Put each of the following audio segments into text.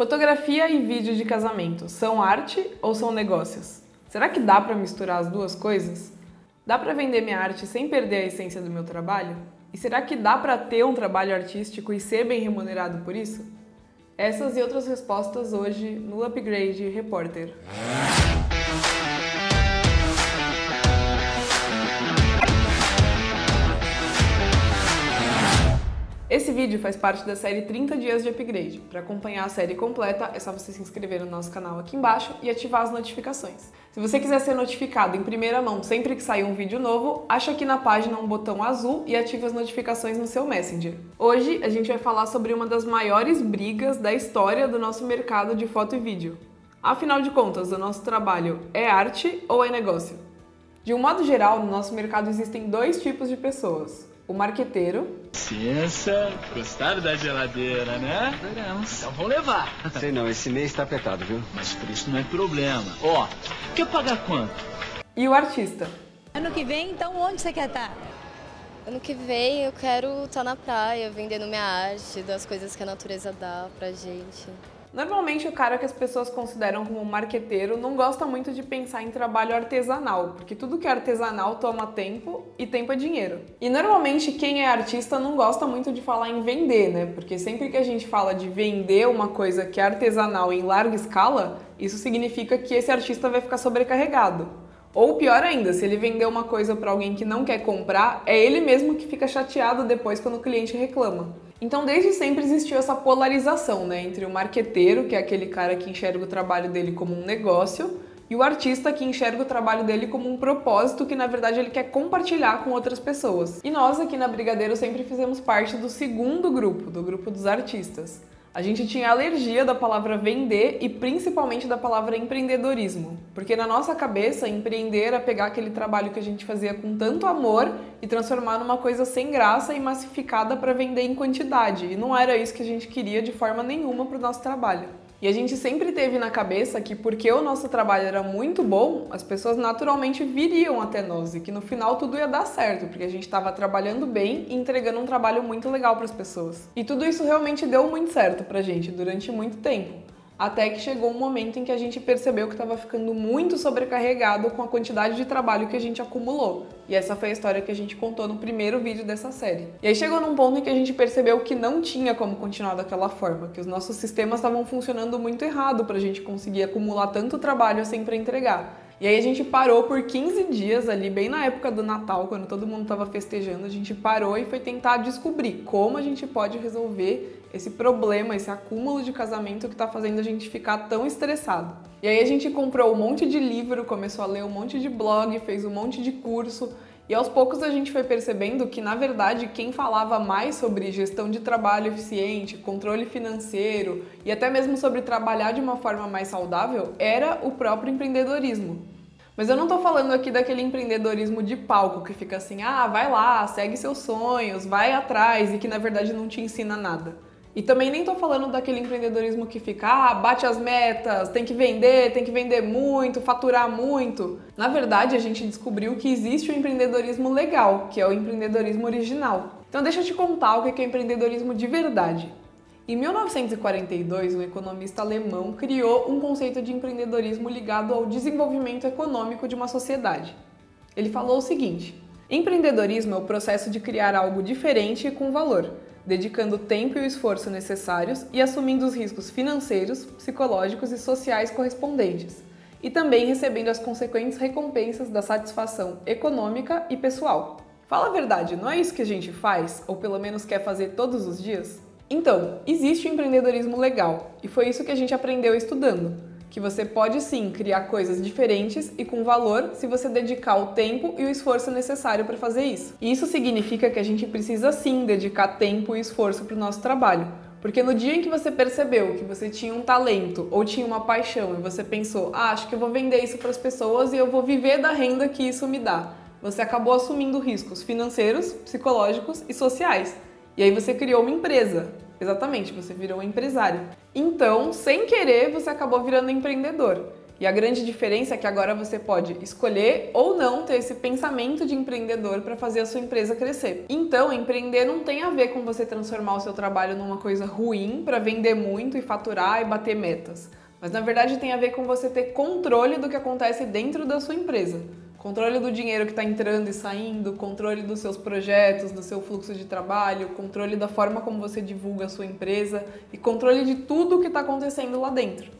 Fotografia e vídeo de casamento são arte ou são negócios? Será que dá para misturar as duas coisas? Dá para vender minha arte sem perder a essência do meu trabalho? E será que dá para ter um trabalho artístico e ser bem remunerado por isso? Essas e outras respostas hoje no Upgrade Repórter. Esse vídeo faz parte da série 30 Dias de Upgrade. Para acompanhar a série completa, é só você se inscrever no nosso canal aqui embaixo e ativar as notificações. Se você quiser ser notificado em primeira mão sempre que sair um vídeo novo, acha aqui na página um botão azul e ative as notificações no seu Messenger. Hoje a gente vai falar sobre uma das maiores brigas da história do nosso mercado de foto e vídeo. Afinal de contas, o nosso trabalho é arte ou é negócio? De um modo geral, no nosso mercado existem dois tipos de pessoas. O marqueteiro. Ciência, gostaram da geladeira, né? Veremos. Então vão levar. Sei não, esse mês tá apertado, viu? Mas por isso não é problema. Ó, quer pagar quanto? E o artista. Ano que vem, então, onde você quer estar? Ano que vem eu quero estar na praia, vendendo minha arte, das coisas que a natureza dá pra gente. Normalmente o cara que as pessoas consideram como marqueteiro não gosta muito de pensar em trabalho artesanal, porque tudo que é artesanal toma tempo e tempo é dinheiro. E normalmente quem é artista não gosta muito de falar em vender, né? Porque sempre que a gente fala de vender uma coisa que é artesanal em larga escala, isso significa que esse artista vai ficar sobrecarregado. Ou pior ainda, se ele vender uma coisa para alguém que não quer comprar, é ele mesmo que fica chateado depois quando o cliente reclama. Então desde sempre existiu essa polarização, né, entre o marqueteiro, que é aquele cara que enxerga o trabalho dele como um negócio, e o artista, que enxerga o trabalho dele como um propósito que na verdade ele quer compartilhar com outras pessoas. E nós aqui na Brigadeiro sempre fizemos parte do segundo grupo, do grupo dos artistas. A gente tinha alergia da palavra vender e principalmente da palavra empreendedorismo, porque na nossa cabeça empreender era pegar aquele trabalho que a gente fazia com tanto amor e transformar numa coisa sem graça e massificada para vender em quantidade, e não era isso que a gente queria de forma nenhuma para o nosso trabalho. E a gente sempre teve na cabeça que porque o nosso trabalho era muito bom, as pessoas naturalmente viriam até nós e que no final tudo ia dar certo, porque a gente estava trabalhando bem e entregando um trabalho muito legal para as pessoas. E tudo isso realmente deu muito certo pra gente durante muito tempo, até que chegou um momento em que a gente percebeu que estava ficando muito sobrecarregado com a quantidade de trabalho que a gente acumulou. E essa foi a história que a gente contou no primeiro vídeo dessa série. E aí chegou num ponto em que a gente percebeu que não tinha como continuar daquela forma, que os nossos sistemas estavam funcionando muito errado para a gente conseguir acumular tanto trabalho assim para entregar. E aí a gente parou por 15 dias ali, bem na época do Natal, quando todo mundo estava festejando, a gente parou e foi tentar descobrir como a gente pode resolver esse problema, esse acúmulo de casamento que tá fazendo a gente ficar tão estressado. E aí a gente comprou um monte de livro, começou a ler um monte de blog, fez um monte de curso, e aos poucos a gente foi percebendo que, na verdade, quem falava mais sobre gestão de trabalho eficiente, controle financeiro e até mesmo sobre trabalhar de uma forma mais saudável era o próprio empreendedorismo. Mas eu não tô falando aqui daquele empreendedorismo de palco que fica assim, ah, vai lá, segue seus sonhos, vai atrás, e que na verdade não te ensina nada. E também nem tô falando daquele empreendedorismo que fica, ah, bate as metas, tem que vender muito, faturar muito. Na verdade, a gente descobriu que existe o empreendedorismo legal, que é o empreendedorismo original. Então deixa eu te contar o que é empreendedorismo de verdade. Em 1942, um economista alemão criou um conceito de empreendedorismo ligado ao desenvolvimento econômico de uma sociedade. Ele falou o seguinte: empreendedorismo é o processo de criar algo diferente e com valor, dedicando o tempo e o esforço necessários e assumindo os riscos financeiros, psicológicos e sociais correspondentes, e também recebendo as consequentes recompensas da satisfação econômica e pessoal. Fala a verdade, não é isso que a gente faz, ou pelo menos quer fazer todos os dias? Então, existe o empreendedorismo legal, e foi isso que a gente aprendeu estudando, que você pode sim criar coisas diferentes e com valor se você dedicar o tempo e o esforço necessário para fazer isso. E isso significa que a gente precisa sim dedicar tempo e esforço para o nosso trabalho, porque no dia em que você percebeu que você tinha um talento ou tinha uma paixão e você pensou, ah, acho que eu vou vender isso para as pessoas e eu vou viver da renda que isso me dá, você acabou assumindo riscos financeiros, psicológicos e sociais. E aí você criou uma empresa. Exatamente, você virou um empresário. Então, sem querer, você acabou virando empreendedor. E a grande diferença é que agora você pode escolher ou não ter esse pensamento de empreendedor para fazer a sua empresa crescer. Então, empreender não tem a ver com você transformar o seu trabalho numa coisa ruim para vender muito e faturar e bater metas. Mas na verdade tem a ver com você ter controle do que acontece dentro da sua empresa. Controle do dinheiro que está entrando e saindo, controle dos seus projetos, do seu fluxo de trabalho, controle da forma como você divulga a sua empresa e controle de tudo o que está acontecendo lá dentro.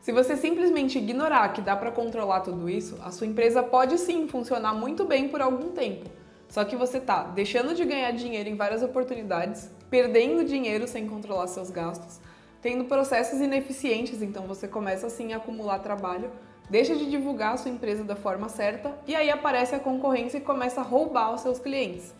Se você simplesmente ignorar que dá para controlar tudo isso, a sua empresa pode sim funcionar muito bem por algum tempo. Só que você está deixando de ganhar dinheiro em várias oportunidades, perdendo dinheiro sem controlar seus gastos, tendo processos ineficientes, então você começa assim a acumular trabalho, deixa de divulgar a sua empresa da forma certa e aí aparece a concorrência e começa a roubar os seus clientes.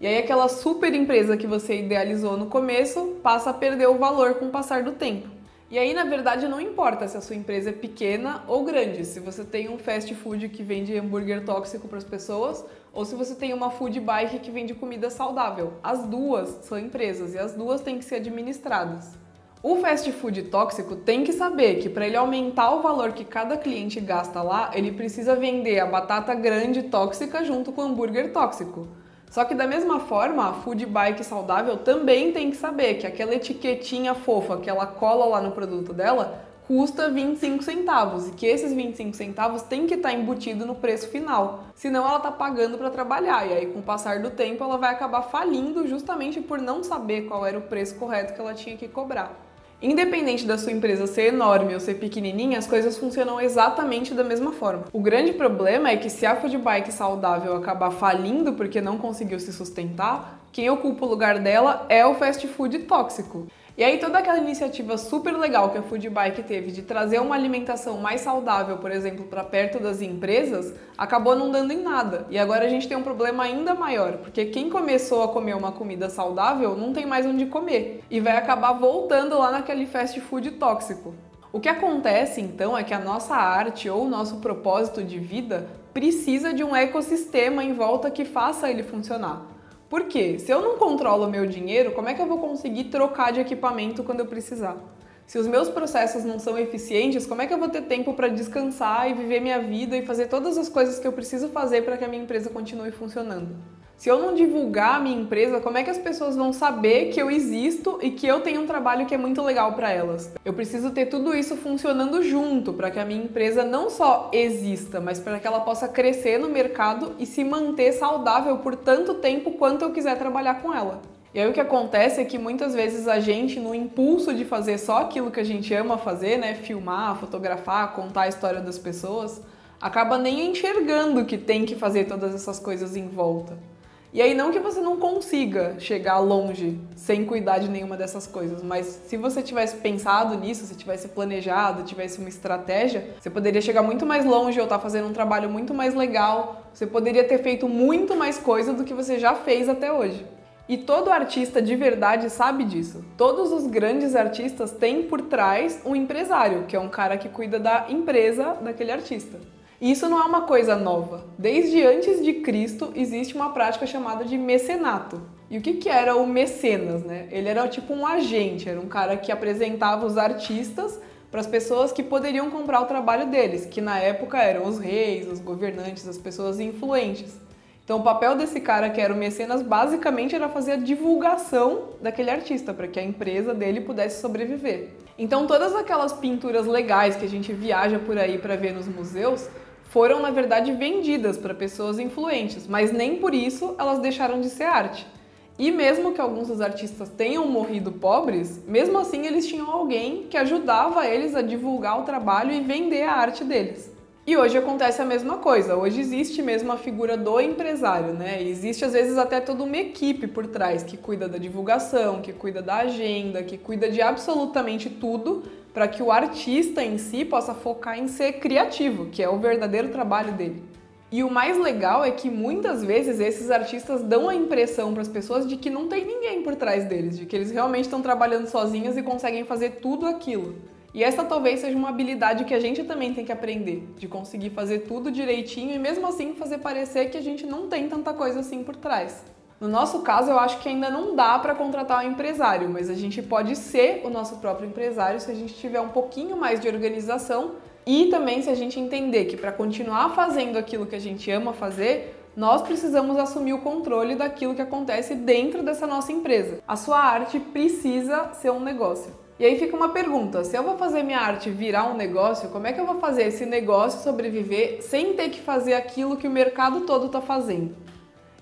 E aí aquela super empresa que você idealizou no começo passa a perder o valor com o passar do tempo. E aí, na verdade, não importa se a sua empresa é pequena ou grande, se você tem um fast food que vende hambúrguer tóxico para as pessoas ou se você tem uma food bike que vende comida saudável. As duas são empresas e as duas têm que ser administradas. O fast food tóxico tem que saber que para ele aumentar o valor que cada cliente gasta lá, ele precisa vender a batata grande tóxica junto com o hambúrguer tóxico. Só que da mesma forma, a food bike saudável também tem que saber que aquela etiquetinha fofa que ela cola lá no produto dela custa 25 centavos e que esses 25 centavos tem que estar embutido no preço final, senão ela está pagando para trabalhar e aí com o passar do tempo ela vai acabar falindo justamente por não saber qual era o preço correto que ela tinha que cobrar. Independente da sua empresa ser enorme ou ser pequenininha, as coisas funcionam exatamente da mesma forma. O grande problema é que se a foodbike saudável acabar falindo porque não conseguiu se sustentar, quem ocupa o lugar dela é o fast food tóxico. E aí toda aquela iniciativa super legal que a foodbike teve de trazer uma alimentação mais saudável, por exemplo, para perto das empresas, acabou não dando em nada. E agora a gente tem um problema ainda maior, porque quem começou a comer uma comida saudável não tem mais onde comer e vai acabar voltando lá naquele fast food tóxico. O que acontece, então, é que a nossa arte ou o nosso propósito de vida precisa de um ecossistema em volta que faça ele funcionar. Por quê? Se eu não controlo o meu dinheiro, como é que eu vou conseguir trocar de equipamento quando eu precisar? Se os meus processos não são eficientes, como é que eu vou ter tempo para descansar e viver minha vida e fazer todas as coisas que eu preciso fazer para que a minha empresa continue funcionando? Se eu não divulgar a minha empresa, como é que as pessoas vão saber que eu existo e que eu tenho um trabalho que é muito legal para elas? Eu preciso ter tudo isso funcionando junto para que a minha empresa não só exista, mas para que ela possa crescer no mercado e se manter saudável por tanto tempo quanto eu quiser trabalhar com ela. E aí o que acontece é que muitas vezes a gente, no impulso de fazer só aquilo que a gente ama fazer, né, filmar, fotografar, contar a história das pessoas, acaba nem enxergando que tem que fazer todas essas coisas em volta. E aí não que você não consiga chegar longe sem cuidar de nenhuma dessas coisas, mas se você tivesse pensado nisso, se tivesse planejado, tivesse uma estratégia, você poderia chegar muito mais longe ou estar fazendo um trabalho muito mais legal, você poderia ter feito muito mais coisa do que você já fez até hoje. E todo artista de verdade sabe disso. Todos os grandes artistas têm por trás um empresário, que é um cara que cuida da empresa daquele artista. E isso não é uma coisa nova. Desde antes de Cristo existe uma prática chamada de mecenato. E o que era o mecenas, né? Ele era tipo um agente, era um cara que apresentava os artistas para as pessoas que poderiam comprar o trabalho deles, que na época eram os reis, os governantes, as pessoas influentes. Então o papel desse cara que era o mecenas basicamente era fazer a divulgação daquele artista para que a empresa dele pudesse sobreviver. Então todas aquelas pinturas legais que a gente viaja por aí para ver nos museus foram, na verdade, vendidas para pessoas influentes, mas nem por isso elas deixaram de ser arte. E mesmo que alguns dos artistas tenham morrido pobres, mesmo assim eles tinham alguém que ajudava eles a divulgar o trabalho e vender a arte deles. E hoje acontece a mesma coisa, hoje existe mesmo a figura do empresário, né? Existe às vezes até toda uma equipe por trás que cuida da divulgação, que cuida da agenda, que cuida de absolutamente tudo para que o artista em si possa focar em ser criativo, que é o verdadeiro trabalho dele. E o mais legal é que muitas vezes esses artistas dão a impressão para as pessoas de que não tem ninguém por trás deles, de que eles realmente estão trabalhando sozinhos e conseguem fazer tudo aquilo. E essa talvez seja uma habilidade que a gente também tem que aprender, de conseguir fazer tudo direitinho e mesmo assim fazer parecer que a gente não tem tanta coisa assim por trás. No nosso caso, eu acho que ainda não dá para contratar um empresário, mas a gente pode ser o nosso próprio empresário se a gente tiver um pouquinho mais de organização E também se a gente entender que para continuar fazendo aquilo que a gente ama fazer, nós precisamos assumir o controle daquilo que acontece dentro dessa nossa empresa. A sua arte precisa ser um negócio. E aí fica uma pergunta, se eu vou fazer minha arte virar um negócio, como é que eu vou fazer esse negócio sobreviver sem ter que fazer aquilo que o mercado todo está fazendo?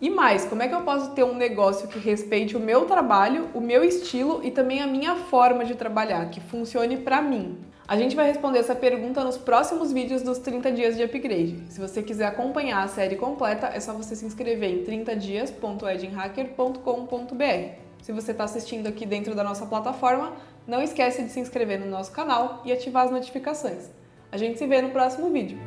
E mais, como é que eu posso ter um negócio que respeite o meu trabalho, o meu estilo e também a minha forma de trabalhar, que funcione para mim? A gente vai responder essa pergunta nos próximos vídeos dos 30 Dias de Upgrade. Se você quiser acompanhar a série completa, é só você se inscrever em 30dias.edinhacker.com.br. Se você está assistindo aqui dentro da nossa plataforma, não esquece de se inscrever no nosso canal e ativar as notificações. A gente se vê no próximo vídeo.